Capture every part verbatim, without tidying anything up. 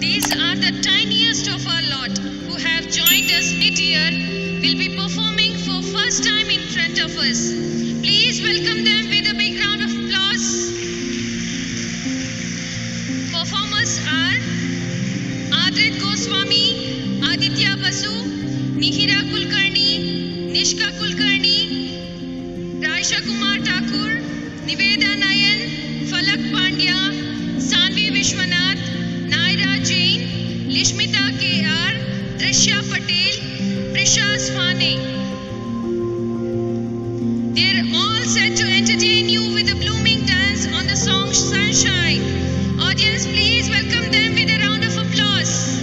These are the tiniest of our lot who have joined us mid-year will be performing for first time in front of us. Please welcome them with a big round of applause. Performers are Adret Goswami, Aditya Basu, Nihira Kulkarni, Nishka Kulkarni, Raisha Kumar Thakur, Niveda Nayan, Falak Pandya, Sanvi Vishwanath, Lishmita K R, Drishya Patel, Prisha Swane. They're all set to entertain you with a blooming dance on the song Sunshine. Audience, please welcome them with a round of applause.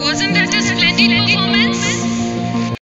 Wasn't that a splendid performance?